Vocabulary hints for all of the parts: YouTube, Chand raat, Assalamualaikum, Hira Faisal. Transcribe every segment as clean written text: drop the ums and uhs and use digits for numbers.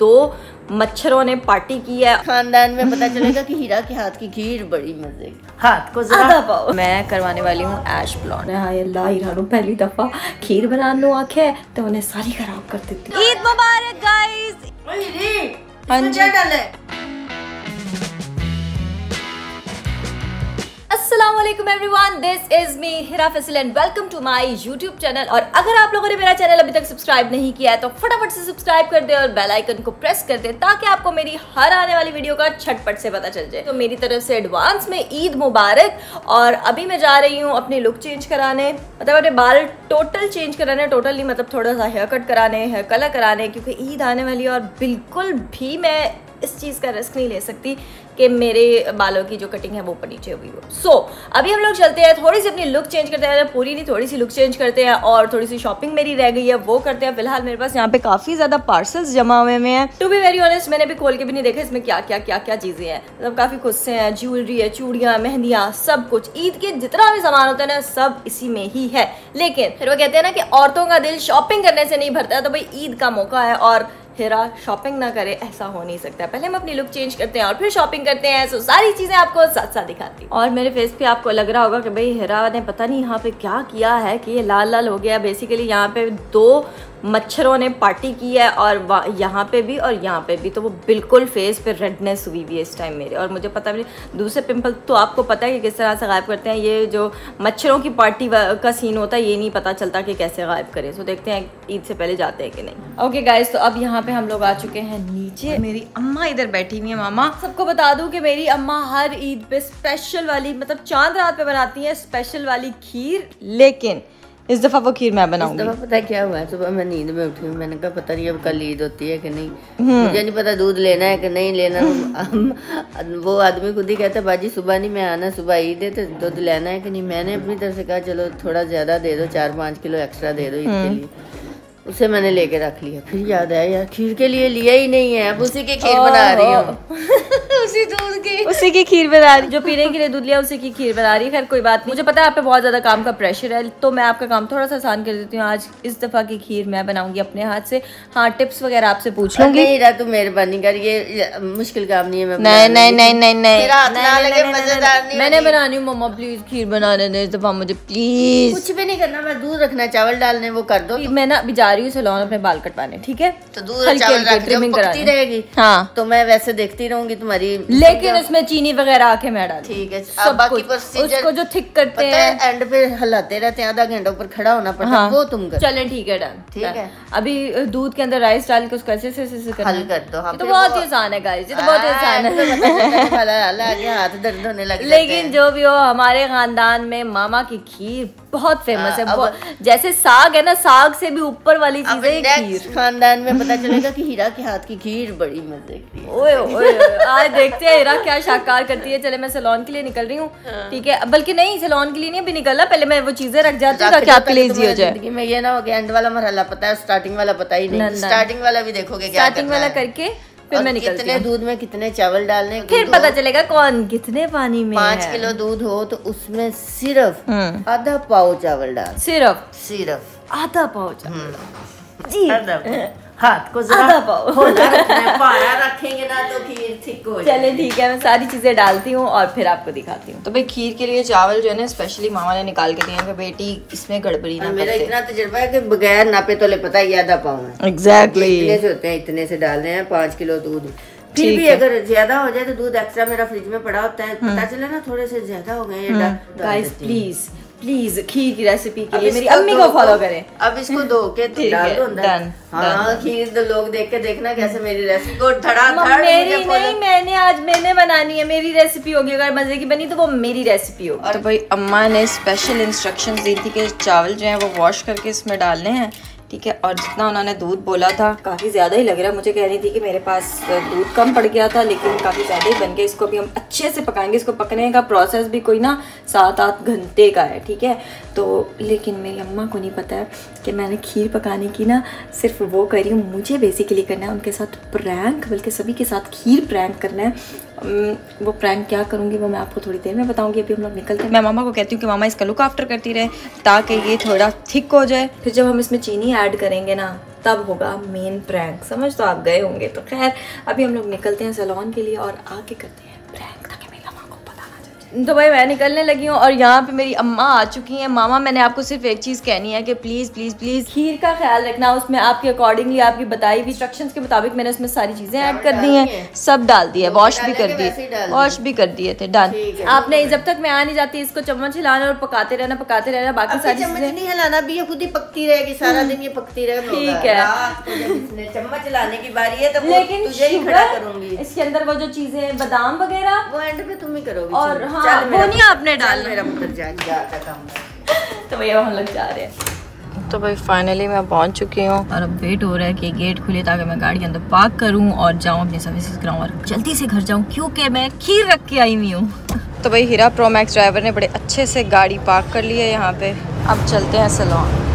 तो मच्छरों ने पार्टी की है। खानदान में पता चलेगा कि हीरा के हाथ की खीर बड़ी मजे की। हाथ को ज़रा पाओ। मैं करवाने वाली हूँ ऐश ब्लॉन्ड। हाय अल्लाह, हीरा नो पहली दफा खीर बनाने नो आंखें तो उन्हें सारी खराब कर देती। ईद मुबारक गाइस। हाँ जी, Assalamualaikum everyone, this is me Hira Faisal and welcome to my YouTube channel। और अगर आप लोगों ने मेरा चैनल अभी तक सब्सक्राइब नहीं किया है तो फटाफट से सब्सक्राइब कर दे और बेल आइकन को प्रेस कर दे ताकि आपको मेरी हर आने वाली वीडियो का झटपट से पता चल जाए। तो मेरी तरफ से एडवांस में ईद मुबारक। और अभी मैं जा रही हूँ अपने लुक चेंज कराने, मतलब अपने बाल टोटल चेंज कराने, टोटल नहीं मतलब थोड़ा सा हेयर कट कराने, हेयर कलर कराने, क्योंकि ईद आने वाली है और बिल्कुल भी मैं इस चीज़ का रिस्क नहीं ले सकती कि मेरे बालों की जो कटिंग है वो ऊपर नीचे हुई हो। सो अभी हम लोग चलते हैं, थोड़ी सी अपनी लुक चेंज करते हैं, पूरी नहीं थोड़ी सी लुक चेंज करते हैं और थोड़ी सी शॉपिंग मेरी रह गई है वो करते हैं। फिलहाल मेरे पास यहाँ पे काफ़ी ज़्यादा पार्सल्स जमा हुए हैं। टू बी वेरी ऑनेस्ट मैंने भी खोल के भी नहीं देखा इसमें क्या क्या चीज़ें हैं, मतलब काफ़ी कुछ से हैं, ज्वेलरी है, चूड़ियाँ, मेहंदियाँ, सब कुछ। ईद के जितना भी सामान होता है ना सब इसी में ही है। लेकिन फिर वो कहते हैं ना कि औरतों का दिल शॉपिंग करने से नहीं भरता, तो भाई ईद का मौका है और हीरा शॉपिंग ना करे ऐसा हो नहीं सकता। पहले हम अपनी लुक चेंज करते हैं और फिर शॉपिंग करते हैं। सो सारी चीज़ें आपको साथ साथ दिखाती हूँ। और मेरे फेस पे आपको लग रहा होगा कि भाई हीरा ने पता नहीं यहाँ पे क्या किया है कि ये लाल लाल हो गया। बेसिकली यहाँ पे दो मच्छरों ने पार्टी की है और यहाँ पे भी और यहाँ पे भी, तो वो बिल्कुल फेस पे रेडनेस हुई हुई है इस टाइम मेरे। और मुझे पता भी दूसरे पिंपल तो आपको पता है कि किस तरह से गायब करते हैं, ये जो मच्छरों की पार्टी का सीन होता है ये नहीं पता चलता कि कैसे गायब करें। सो देखते हैं ईद से पहले जाते हैं कि नहीं। ओके गाइज, तो अब यहाँ पे हम लोग आ चुके हैं नीचे। मेरी अम्मा इधर बैठी हुई है। मामा, सबको बता दूँ कि मेरी अम्मा हर ईद पे स्पेशल वाली, मतलब चांद रात पे बनाती है स्पेशल वाली खीर, लेकिन इस दफ़ा वो खीर मैं बनाऊंगी। इस दफ़ा पता क्या हुआ है, सुबह मैं नींद में उठी हूँ, मैंने कहा पता नहीं अब कल ईद होती है कि नहीं, मुझे नहीं पता दूध लेना है कि नहीं लेना। वो आदमी खुद ही कहता है बाजी सुबह नहीं मैं आना, सुबह ईद है तो दूध लेना है कि नहीं। मैंने अपनी तरफ से कहा चलो थोड़ा ज़्यादा दे दो, 4-5 किलो एक्स्ट्रा दे दो ईद के लिए, उसे मैंने लेके रख लिया। फिर याद आया यार खीर के लिए लिया ही नहीं है, अब उसी की खीर बना रही हूँ। उसी दूध की खीर बना रही, जो पीने के लिए दूध लिया उसी की खीर बना रही। खैर कोई बात नहीं, मुझे पता है आप पे बहुत ज़्यादा काम का प्रेशर है, तो मैं आपका काम थोड़ा सा आसान कर देती हूँ। आज इस दफ़ा की खीर मैं बनाऊँगी अपने हाथ से। हाँ, टिप्स वगैरह आपसे पूछ लूँगी। हीरा तू मेहरबानी कर, ये मुश्किल काम नहीं है। नहीं, मैंने बनानी हूँ। मम्मा प्लीज़ खीर बनाने दे इस दफ़ा मुझे, प्लीज़। कुछ भी नहीं करना, मैं दूध रखना, चावल डालने वो कर दो। मैं ना अभी सैलून अपने बाल कटवाने, ठीक है, तो दूध चावल ट्रिमिंग कराती रहेगी। हाँ, तो मैं वैसे देखती रहूंगी तुम्हारी, लेकिन उसमें चीनी वगैरह आके मैं डालूं, ठीक है। अब बाकी प्रोसीजर उसको जो थिक करते हैं एंड पे हिलाते रहते हैं, आधा घंटा ऊपर खड़ा होना पड़ता है, वो तुम कर। चलें ठीक है, डन। ठीक है, अभी दूध के अंदर राइस डाल के उसको ऐसे ऐसे हल कर दो। तो बहुत आसान है गाइस, ये तो बहुत आसान है, हाथ दर्द होने लगे। लेकिन जो भी हो, हमारे खानदान में मामा की खीर बहुत फेमस है। जैसे साग है ना, साग से भी ऊपर वाली चीजें खानदान में पता चलेगा कि हीरा के हाथ की खीर बड़ी मजे की। ओए ओए, आज देखते हैं हीरा क्या शाकार करती है। चले मैं सैलून के लिए निकल रही हूँ, ठीक है। बल्कि नहीं, सैलून के लिए नहीं अभी निकलना, पहले मैं वो चीजें रख जाती हूँ ताकि आपके लिए इजी हो जाए। जिंदगी में ये ना हो गया एंड वाला मरहला पता है, स्टार्टिंग वाला पता ही नहीं। स्टार्टिंग वाला भी देखोगे, स्टार्टिंग वाला करके फिर मैं निकलती हूँ। कितने दूध में कितने चावल डालने, फिर पता चलेगा कौन कितने पानी में। 5 किलो दूध हो तो उसमें सिर्फ आधा पाव चावल डाल, सिर्फ आधा पाव चावल जी, हाथ को ज़रा पाओ। रखेंगे ना तो खीर ठीक हो। चले ठीक है, मैं सारी चीज़ें डालती हूँ और फिर आपको दिखाती हूँ। तो भाई खीर के लिए चावल जो है ना स्पेशली मामा ने निकाल के दिए हैं कि बेटी इसमें गड़बड़ी ना। मेरा इतना तजुर्बा है कि बगैर नापे तोले पता ही आधा पाव है। एग्जैक्टली इतने से होते हैं, इतने से डाल रहे हैं 5 किलो दूध। फिर भी अगर ज्यादा हो जाए तो दूध एक्स्ट्रा मेरा फ्रिज में पड़ा होता है, पता चले ना थोड़े से ज्यादा हो गए। प्लीज खीर की रेसिपी के लिए मेरी अम्मी को फॉलो करें। अब इसको दो के डाल दो अंदर। हाँ, खीर तो लोग देख के देखना कैसे मेरी रेसिपी को धड़ाधड़। मेरी नहीं, मैंने आज मैंने बनानी है, मेरी रेसिपी होगी। अगर मजे की बनी तो वो मेरी रेसिपी होगी। और भाई अम्मा ने स्पेशल इंस्ट्रक्शंस दी थी कि चावल जो है वो वॉश करके इसमें डालने हैं, ठीक है। और जितना उन्होंने दूध बोला था काफ़ी ज़्यादा ही लग रहा है मुझे। कह रही थी कि मेरे पास दूध कम पड़ गया था, लेकिन काफ़ी ज़्यादा ही बन गया। इसको भी हम अच्छे से पकाएंगे। इसको पकने का प्रोसेस भी कोई ना 7-8 घंटे का है, ठीक है। तो लेकिन मेरी अम्मा को नहीं पता है कि मैंने खीर पकाने की ना सिर्फ वो करी हूँ। मुझे बेसिकली करना है उनके साथ प्रैंक, बल्कि सभी के साथ खीर प्रैंक करना है। वो प्रैंक क्या करूँगी वो मैं आपको थोड़ी देर में बताऊँगी। अभी हम लोग निकलते हैं। मैं मामा को कहती हूँ कि मामा इसका लुक आफ्टर करती रहे ताकि ये थोड़ा थिक हो जाए। फिर जब हम इसमें चीनी ऐड करेंगे ना तब होगा मेन प्रैंक, समझ तो आप गए होंगे। तो खैर अभी हम लोग निकलते हैं सैलून के लिए और आके करते हैं प्रैंक ताकि मेरी मम्मा को पता ना चले। तो भाई मैं निकलने लगी हूँ और यहाँ पे मेरी अम्मा आ चुकी हैं। मामा मैंने आपको सिर्फ एक चीज़ कहनी है कि प्लीज़ प्लीज़ प्लीज़ खीर का ख्याल रखना, उसमें आपके अकॉर्डिंगली आपकी बताई हुई इंस्ट्रक्शंस के मुताबिक मैंने उसमें सारी चीज़ें ऐड कर दी हैं, सब डाल दी है, वॉश भी कर दिए थे, डन। आपने जब तक मैं आ नहीं जाती इसको चम्मच हिलाना और पकाते रहना, बाकी सारी चीज़ें नहीं हिलाना, भी ये खुद ही पकती रहेगी, सारा दिन ये पकती रहेगी, ठीक है। चम्मच हिलाने की बारी है तो लेकिन इसके अंदर वो जो चीज़ें बादाम वगैरह वो एंड में तुम ही करोगे और हाँ वो नहीं आपने डाला। तो भैया हम लोग जा रहे हैं। तो भाई फाइनली मैं पहुंच चुकी हूँ और अब वेट हो रहा है कि गेट खुले ताकि मैं गाड़ी के अंदर पार्क करूँ और जाऊँ अपनी सर्विसेज कराऊँ और जल्दी से घर जाऊँ क्योंकि मैं खीर रख के आई हुई हूँ। तो भाई हीरा प्रो मैक्स ड्राइवर ने बड़े अच्छे से गाड़ी पार्क कर ली है यहाँ पे। अब चलते हैं सैलून।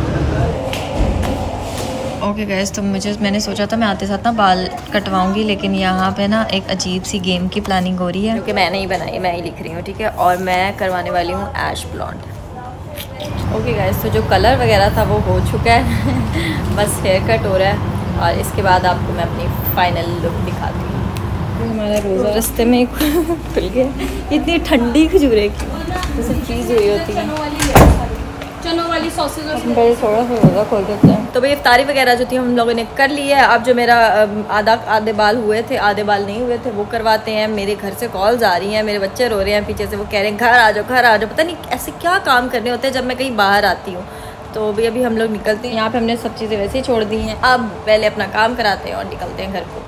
ओके गाइस, तो मैंने सोचा था मैं आते साथ ना बाल कटवाऊंगी, लेकिन यहाँ पे ना एक अजीब सी गेम की प्लानिंग हो रही है क्योंकि मैं नहीं बनाई, मैं ही लिख रही हूँ, ठीक है। और मैं करवाने वाली हूँ ऐश ब्लॉन्ड। ओके गाइस, तो जो कलर वगैरह था वो हो चुका है बस हेयर कट हो रहा है और इसके बाद आपको मैं अपनी फाइनल लुक दिखाती हूँ। तो हमारा रोज़ा रस्ते में खुल गया, इतनी ठंडी खजूरे की जैसे चीज़ हुई होती है, चनों वाली सॉसेज और थोड़ा खोल देते हैं। तो भाई इफ्तारी वगैरह जो थी हम लोगों ने कर ली है। अब जो मेरा आधे बाल हुए थे, आधे बाल नहीं हुए थे, वो करवाते हैं। मेरे घर से कॉल्स आ रही हैं, मेरे बच्चे रो रहे हैं पीछे से, वो कह रहे हैं घर आ जाओ घर आ जाओ। पता नहीं ऐसे क्या काम करने होते हैं जब मैं कहीं बाहर आती हूँ। तो भी अभी हम लोग निकलते हैं, यहाँ पर हमने सब चीज़ें वैसे ही छोड़ दी हैं। अब पहले अपना काम कराते हैं और निकलते हैं घर को।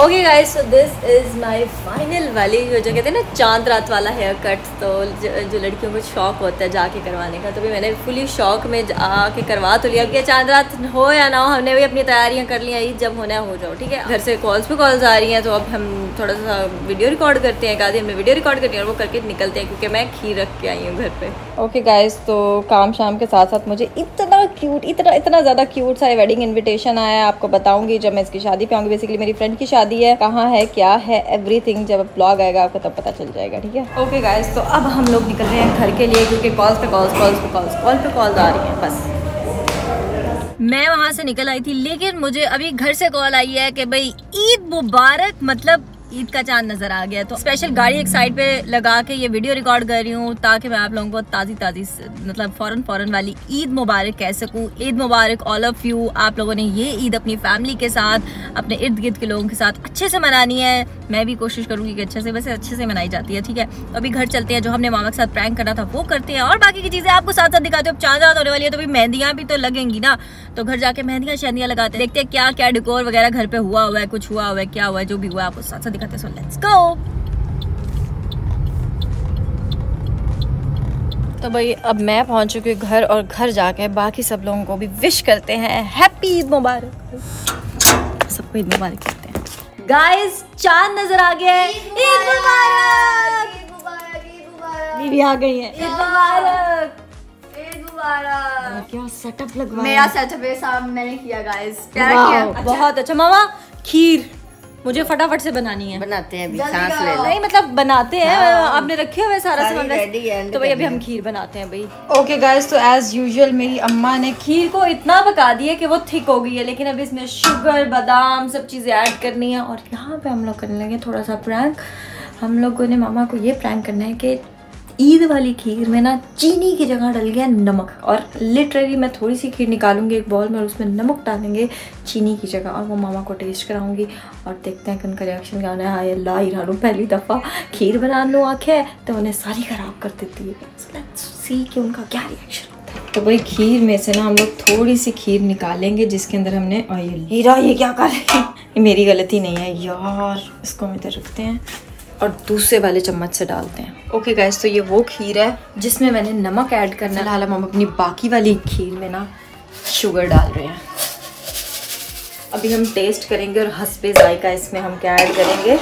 Okay guys, so this is my final वाली जो कहते हैं ना चांद रात वाला हेयर कट, तो जो लड़कियों को शौक होता है जाके करवाने का। तो भी मैंने फुली शौक में आके करवा तो लिया कि चांद रात हो या ना हो हमने भी अपनी तैयारियां कर ली हैं, जब होना हो जाओ, ठीक है। घर से कॉल्स पे कॉल्स आ रही हैं तो अब हम थोड़ा सा वीडियो रिकॉर्ड करते हैं, एक आधी हमने वीडियो रिकॉर्ड करती है और वो करके निकलते हैं क्योंकि मैं खीर रख के आई हूँ घर पर। ओके गाइस, तो काम शाम के साथ साथ मुझे इतना क्यूट, इतना ज़्यादा क्यूट सा वेडिंग इन्विटेशन आया। आपको बताऊँगी जब मैं इसकी शादी पे आऊँगी। बेसिकली मेरी फ्रेंड की शादी है, कहाँ है क्या है एवरीथिंग, जब ब्लॉग आएगा आपको तब पता चल जाएगा, ठीक है। ओके गाइस, तो अब हम लोग निकल रहे हैं घर के लिए क्योंकि कॉल्स पे कॉल्स आ रही हैं। बस मैं वहाँ से निकल आई थी लेकिन मुझे अभी घर से कॉल आई है कि भाई ईद मुबारक, मतलब ईद का चांद नजर आ गया। तो स्पेशल गाड़ी एक साइड पे लगा के ये वीडियो रिकॉर्ड कर रही हूँ ताकि मैं आप लोगों को ताज़ी मतलब फौरन वाली ईद मुबारक कह सकूँ। ईद मुबारक ऑल ऑफ यू। आप लोगों ने ये ईद अपनी फैमिली के साथ, अपने इर्द गिर्द के लोगों के साथ अच्छे से मनानी है। मैं भी कोशिश करूँगी कि अच्छे से, वैसे अच्छे से मनाई जाती है, ठीक है। तो अभी घर चलते हैं, जो हमने मामा के साथ प्रैंक करना था वो करते हैं और बाकी की चीज़ें आपको साथ साथ दिखाते हो। अब चांद रात होने वाली है तो अभी मेहंदियाँ भी तो लगेंगी ना, तो घर जाके मेहंदियाँ शहंदियाँ लगाते हैं, देखते हैं क्या क्या डेकोर वगैरह घर पर हुआ है, कुछ हुआ है, क्या हुआ है, जो भी हुआ आपको साथ साथ। So let's go. तो भाई अब मैं पहुंच चुकी हूँ घर और घर जाके बाकी सब लोगों को भी विश करते हैं हैप्पी ईद मुबारक, सबको ईद मुबारक कहते हैं। गाइस चांद नजर आ गया है, ईद मुबारक, बीवी आ गई है, ईद मुबारक क्या सेटअप लगवाया, मेरा सेटअप है साहब, मैंने किया गाइस, बहुत अच्छा। मामा खीर मुझे फटाफट से बनानी है, बनाते हैं अभी, सांस ले लो, नहीं मतलब बनाते हैं, आपने रखे हुए सारा सामान, तो भाई अभी हम खीर बनाते हैं भाई। ओके गाइस, तो एज यूजुअल मेरी अम्मा ने खीर को इतना पका दिया कि वो थिक हो गई है, लेकिन अभी इसमें शुगर बादाम सब चीज़ें ऐड करनी है। और यहाँ पे हम लोग करने लगे थोड़ा सा प्रैंक। हम लोगों ने मामा को ये प्रैंक करना है कि ईद वाली खीर में ना चीनी की जगह डल गया नमक, और लिटरली मैं थोड़ी सी खीर निकालूंगी एक बॉल में और उसमें नमक डालेंगे चीनी की जगह, और वो मामा को टेस्ट कराऊंगी और देखते हैं कि उनका रिएक्शन क्या होना है। हाय अल्लाह, हीरा लो पहली दफ़ा खीर बना लूँ आँखें तो उन्हें सारी ख़राब कर देती है, सो लेट्स सी कि उनका क्या रिएक्शन होता है। तो भाई खीर में से ना हम लोग थोड़ी सी खीर निकालेंगे जिसके अंदर हमने ऑयल। हीरा ये क्या कर रही है, मेरी गलती नहीं है यार, इसको हम इधर रखते हैं और दूसरे वाले चम्मच से डालते हैं। ओके गाइस, तो ये वो खीर है जिसमें मैंने नमक ऐड करना डाला, हम अपनी बाकी वाली खीर में ना शुगर डाल रहे हैं। अभी हम टेस्ट करेंगे और हस्बे जायका इसमें हम क्या ऐड करेंगे,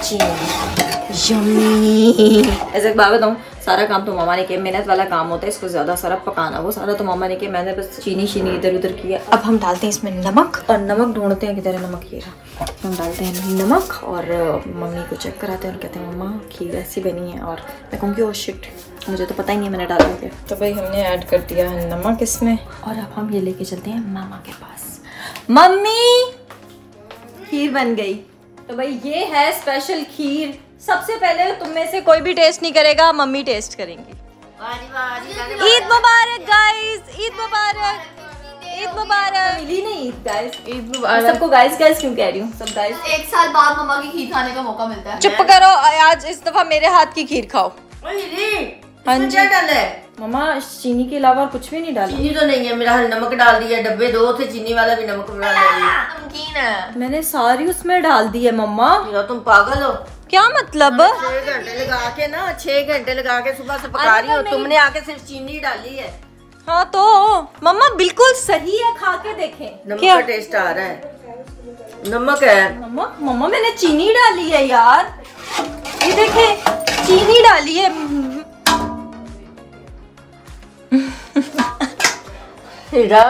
चीनी। यम्मी। ऐसे एक बात बताऊँ, सारा काम तो मामा ने किया, मेहनत वाला काम होता है, इसको ज़्यादा सारा पकाना वो सारा तो मामा ने किया, मैंने बस चीनी इधर उधर किया। अब हम डालते हैं इसमें नमक, और नमक ढूंढते हैं किधर है नमक। खीरा हम डालते हैं नमक, और मम्मी को चेक कराते हैं और कहते हैं मम्मा खीर ऐसी बनी है, और मैं कहूँगी ओ शिट मुझे तो पता ही नहीं मैंने डाला क्या। तो भाई हमने ऐड कर दिया नमक इसमें, और अब हम ये लेके चलते हैं मामा के पास। मम्मी खीर बन गई। तो भाई ये है स्पेशल खीर। सबसे पहले तुम में से कोई भी टेस्ट नहीं करेगा, मम्मी टेस्ट करेंगी। ईद मुबारक गाइस, ईद मुबारक, ईद मुबारक। मिली नहीं ईद गाइस, ईद मुबारक सबको। गाइस गाइस क्यों कह रही हूँ, सब गाइस। एक साल बाद मम्मा की खीर खाने का मौका मिलता है। चुप करो, आज इस दफा मेरे हाथ की खीर खाओ। हाँ जी मम्मा चीनी के अलावा कुछ भी नहीं डाला। चीनी तो नहीं है, मेरा नमक डाल दिया, डब्बे दो थे चीनी वाला भी नमक नमकीन है, मैंने सारी उसमें डाल दी है। मम्मा तुम पागल हो क्या, मतलब 6 घंटे लगा के ना, 6 घंटे लगा के सुबह से पका रही हो, तुमने आके सिर्फ चीनी डाली है। हाँ तो मम्मा बिल्कुल सही है, खा के देखें। नमक का टेस्ट आ रहा है, नमक है। मम्मा मैंने चीनी डाली है यार, ये देखें चीनी डाली है। हीरा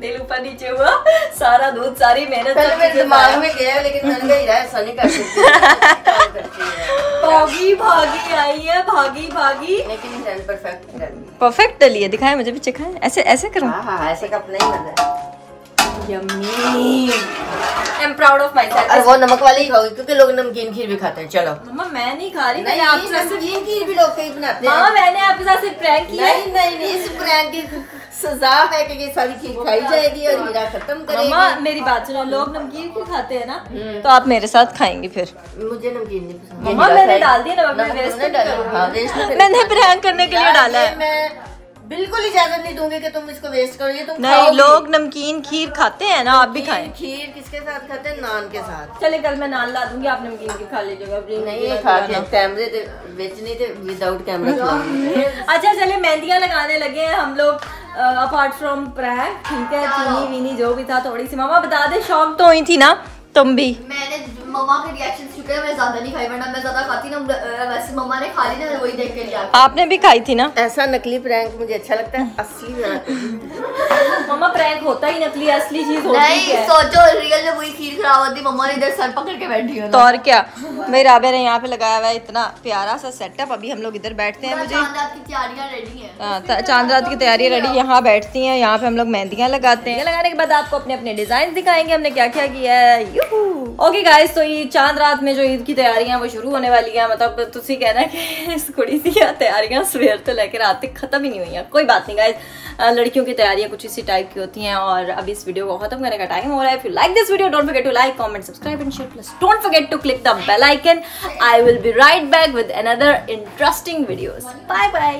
दिल ऊपर नीचे हुआ, सारा दूध सारी मेहनत पहले मेरे दिमाग में गया, लेकिन मैंने कहा हीरा ऐसा नहीं कर सकती। भागी भागी आई है, भागी भागी, लेकिन परफेक्ट डली है। दिखाएं मुझे भी, चेक है ऐसे ऐसे करूं। हां ऐसे का अपना ही मजा है। Yummy, I am proud of myself. और वो नमक वाली खाओगी क्योंकि लोग नमकीन खीर भी खाते हैं। चलो मम्मा मैं नहीं खा रही, मैंने आपके साथ नमकीन खीर भी लोग बनाते हैं। हां मैंने आपके साथ प्रैंक किया। नहीं नहीं नहीं, इस प्रैंक की सजा है कि ये सारी खीर खाई जाएगी और हीरा खत्म करेगी। मम्मा मेरी बात सुनो, लोग नमकीन क्यों खाते हैं ना, तो आप मेरे साथ खाएंगी फिर। मुझे नमकीन नहीं पसंद। मम्मा मैंने डाल दिया नमक, मैंने प्रैंक करने के लिए डाला है। बिल्कुल इजाजत नहीं दूंगी कि तुम इसको वेस्ट करो, ये तुम नहीं। लोग नमकीन खीर खाते हैं ना, आप भी खाएं। खीर किसके साथ खाते हैं, नान के साथ। चले कल मैं नान ला दूंगी, आप नमकीन खीर खा लीजिएगा। नहीं खा के कैमरे पे बेचनी थे विदाउट कैमरा। अच्छा चले मेहंदियां लगाने लगे हैं हम लोग, अपार्ट फ्रॉम प्रैंक। ठीक है चीनी वीनी जो भी था थोड़ी सी। मामा बता दे, शौक तो हुई थी ना तुम भी। मैंने मम्मा के रिएक्शन शुक्र है मैं ज्यादा नहीं खाई, वरना मैं ज्यादा खाती ना। वैसे मम्मा ने खा ली ना, वही देख के लिया। आपने भी खाई थी ना। ऐसा नकली प्रैंक मुझे अच्छा लगता है, असली वाला। मम्मा प्रैंक होता ही नकली, असली चीज होती है। नहीं सोचो रियल में वही खीर खराब होती, मम्मा ने इधर सर पकड़ के बैठी हो। तो और क्या, मेरे राबे ने यहाँ पे लगाया हुआ है इतना प्यारा सा सेटअप। अभी हम लोग इधर बैठते हैं, मुझे चांद रात की तैयारियां रेडी है। चांद रात की तैयारियां रेडी, यहाँ बैठती है, यहाँ पे हम लोग मेहंदियाँ लगाते हैं। लगाने के बाद आपको अपने अपने डिजाइन दिखाएंगे हमने क्या क्या किया है। ओके गाइस, तो ये चांद रात में जो ईद की तैयारियां वो शुरू होने वाली है। मतलब तुसी कहना कि इस कुड़ी दी तैयारियां सवेर तो लेकर रात तक खत्म ही नहीं हुई हैं। कोई बात नहीं गाइस, लड़कियों की तैयारियां कुछ इसी टाइप की होती हैं। और अब इस वीडियो को खत्म करने का टाइम हो रहा है। If you like this video don't forget to like, comment, subscribe and share, plus don't forget to click the bell icon. I will be right back with another interesting videos. Bye bye.